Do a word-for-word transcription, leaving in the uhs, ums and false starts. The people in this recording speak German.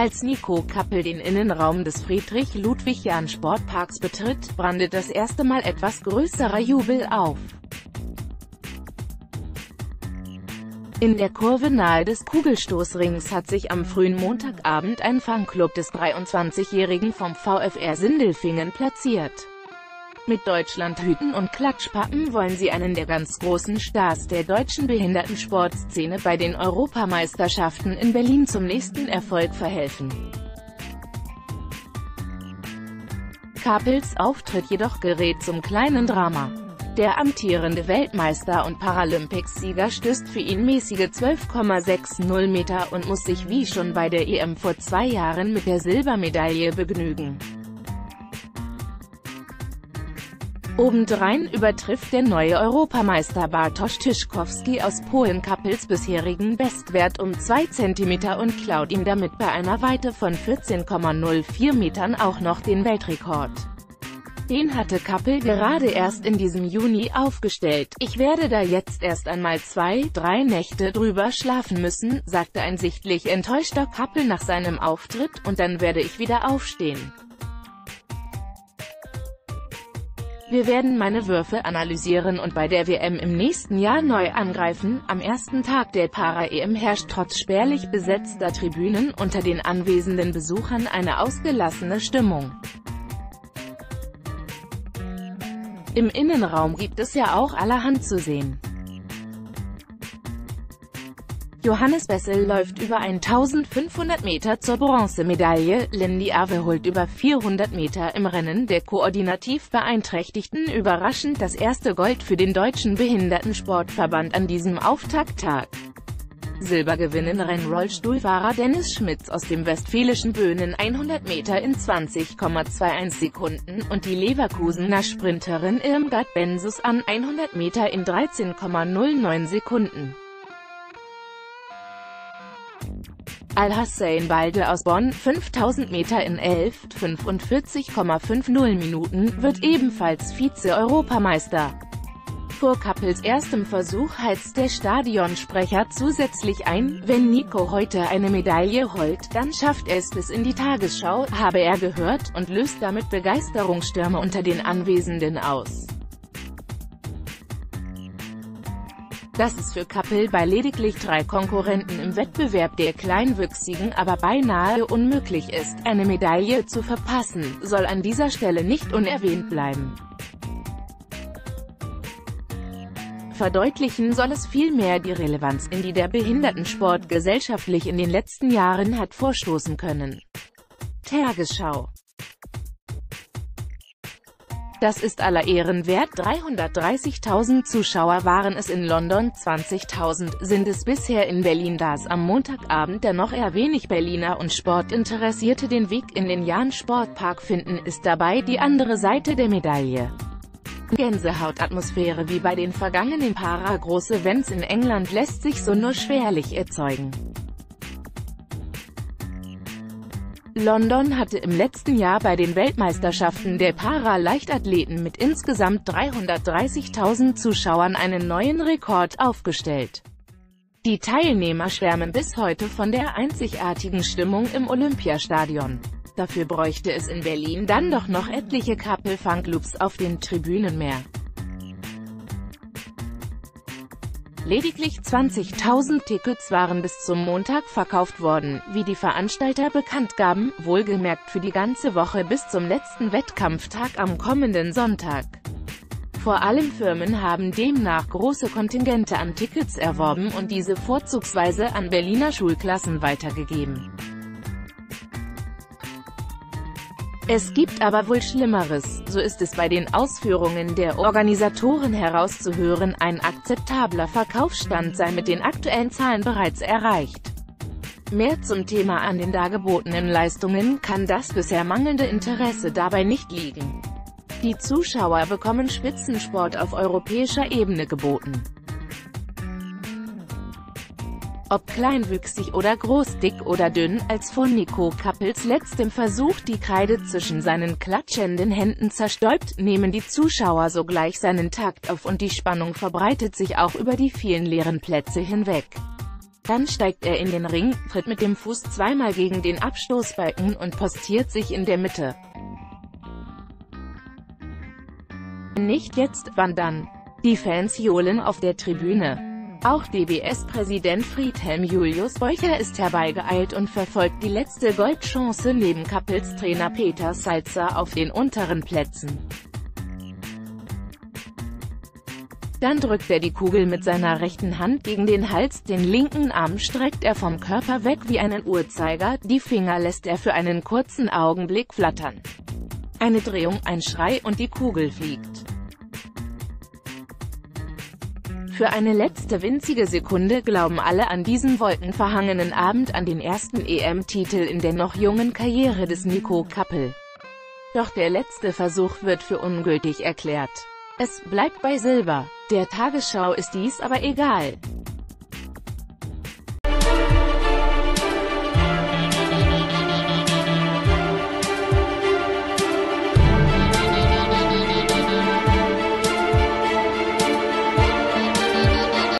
Als Niko Kappel den Innenraum des Friedrich-Ludwig-Jahn-Sportparks betritt, brandet das erste Mal etwas größerer Jubel auf. In der Kurve nahe des Kugelstoßrings hat sich am frühen Montagabend ein Fanclub des dreiundzwanzigjährigen vom VfR Sindelfingen platziert. Mit Deutschlandhüten und Klatschpappen wollen sie einen der ganz großen Stars der deutschen Behindertensportszene bei den Europameisterschaften in Berlin zum nächsten Erfolg verhelfen. Kappels Auftritt jedoch gerät zum kleinen Drama. Der amtierende Weltmeister und Paralympicsieger stößt für ihn mäßige zwölf Komma sechzig Meter und muss sich wie schon bei der E M vor zwei Jahren mit der Silbermedaille begnügen. Obendrein übertrifft der neue Europameister Bartosz Tyszkowski aus Polen Kappels bisherigen Bestwert um zwei Zentimeter und klaut ihm damit bei einer Weite von vierzehn Komma null vier Metern auch noch den Weltrekord. Den hatte Kappel gerade erst in diesem Juni aufgestellt. Ich werde da jetzt erst einmal zwei, drei Nächte drüber schlafen müssen, sagte ein sichtlich enttäuschter Kappel nach seinem Auftritt, und dann werde ich wieder aufstehen. Wir werden meine Würfe analysieren und bei der W M im nächsten Jahr neu angreifen. Am ersten Tag der Para-E M herrscht trotz spärlich besetzter Tribünen unter den anwesenden Besuchern eine ausgelassene Stimmung. Im Innenraum gibt es ja auch allerhand zu sehen. Johannes Bessel läuft über eintausendfünfhundert Meter zur Bronzemedaille, Lindy Awe holt über vierhundert Meter im Rennen der koordinativ Beeinträchtigten überraschend das erste Gold für den Deutschen Behindertensportverband an diesem Auftakttag. Silber gewinnen Rennrollstuhlfahrer Dennis Schmitz aus dem westfälischen Böhnen hundert Meter in zwanzig Komma einundzwanzig Sekunden und die Leverkusener Sprinterin Irmgard Bensus an hundert Meter in dreizehn Komma null neun Sekunden. Al-Hassain Balde aus Bonn, fünftausend Meter in elf Komma fünfundvierzig Minuten, wird ebenfalls Vize-Europameister. Vor Kappels erstem Versuch heizt der Stadionsprecher zusätzlich ein, wenn Niko heute eine Medaille holt, dann schafft er es bis in die Tagesschau, habe er gehört, und löst damit Begeisterungsstürme unter den Anwesenden aus. Dass es für Kappel bei lediglich drei Konkurrenten im Wettbewerb der Kleinwüchsigen aber beinahe unmöglich ist, eine Medaille zu verpassen, soll an dieser Stelle nicht unerwähnt bleiben. Verdeutlichen soll es vielmehr die Relevanz, in die der Behindertensport gesellschaftlich in den letzten Jahren hat vorstoßen können. Tagesschau. Das ist aller Ehren wert. dreihundertdreißigtausend Zuschauer waren es in London, zwanzigtausend sind es bisher in Berlin, da es am Montagabend dennoch eher wenig Berliner und Sportinteressierte den Weg in den Jahn-Sportpark finden, ist dabei die andere Seite der Medaille. Gänsehautatmosphäre wie bei den vergangenen Para-Groß-Events in England lässt sich so nur schwerlich erzeugen. London hatte im letzten Jahr bei den Weltmeisterschaften der Para-Leichtathleten mit insgesamt dreihundertdreißigtausend Zuschauern einen neuen Rekord aufgestellt. Die Teilnehmer schwärmen bis heute von der einzigartigen Stimmung im Olympiastadion. Dafür bräuchte es in Berlin dann doch noch etliche Kappel-Fanclubs auf den Tribünen mehr. Lediglich zwanzigtausend Tickets waren bis zum Montag verkauft worden, wie die Veranstalter bekannt gaben, wohlgemerkt für die ganze Woche bis zum letzten Wettkampftag am kommenden Sonntag. Vor allem Firmen haben demnach große Kontingente an Tickets erworben und diese vorzugsweise an Berliner Schulklassen weitergegeben. Es gibt aber wohl Schlimmeres, so ist es bei den Ausführungen der Organisatoren herauszuhören. Ein akzeptabler Verkaufsstand sei mit den aktuellen Zahlen bereits erreicht. Mehr zum Thema: An den dargebotenen Leistungen kann das bisher mangelnde Interesse dabei nicht liegen. Die Zuschauer bekommen Spitzensport auf europäischer Ebene geboten. Ob kleinwüchsig oder groß, dick oder dünn, als von Niko Kappels letztem Versuch die Kreide zwischen seinen klatschenden Händen zerstäubt, nehmen die Zuschauer sogleich seinen Takt auf und die Spannung verbreitet sich auch über die vielen leeren Plätze hinweg. Dann steigt er in den Ring, tritt mit dem Fuß zweimal gegen den Abstoßbalken und postiert sich in der Mitte. Nicht jetzt, wann dann? Die Fans johlen auf der Tribüne. Auch D B S-Präsident Friedhelm Julius Beucher ist herbeigeeilt und verfolgt die letzte Goldchance neben Kappels Trainer Peter Salzer auf den unteren Plätzen. Dann drückt er die Kugel mit seiner rechten Hand gegen den Hals, den linken Arm streckt er vom Körper weg wie einen Uhrzeiger, die Finger lässt er für einen kurzen Augenblick flattern. Eine Drehung, ein Schrei und die Kugel fliegt. Für eine letzte winzige Sekunde glauben alle an diesen wolkenverhangenen Abend an den ersten E M-Titel in der noch jungen Karriere des Niko Kappel. Doch der letzte Versuch wird für ungültig erklärt. Es bleibt bei Silber. Der Tagesschau ist dies aber egal.